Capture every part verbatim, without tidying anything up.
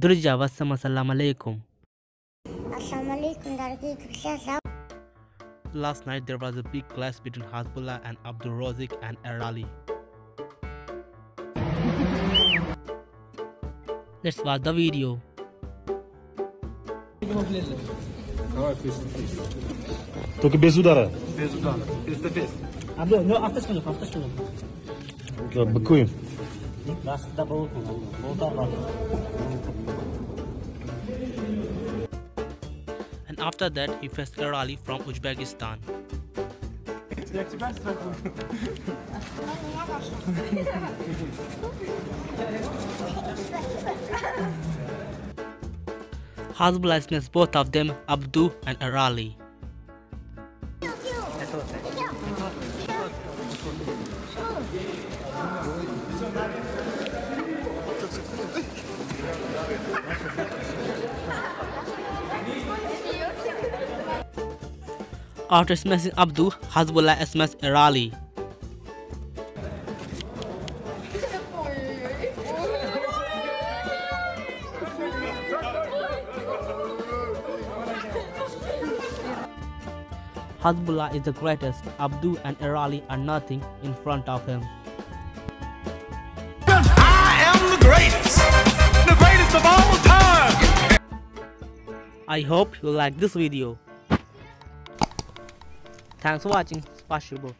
Durja wassam assalamu alaikum. Assalamu alaikum dargi krishya. Last night there was a big clash between Hasbulla and Abdu Rozik and Erali. Let's watch the video. Только без удара. Без удара. Без удара. Абду, ну автосканов, автосканов. Да, быкуем. Да, да, болтун. Болтун, да. And after that, he faced Erali from Uzbekistan. Я тебя страхую. Hasbulla snatched both of them, Abdu and Erali. After smashing Abdu, Hasbulla smashed Erali. Hasbulla is the greatest. Abdu and Erali are nothing in front of him. I am the greatest, the greatest of all time. I hope you like this video. Thanks for watching. Spasibo.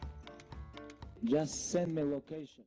Just send me location.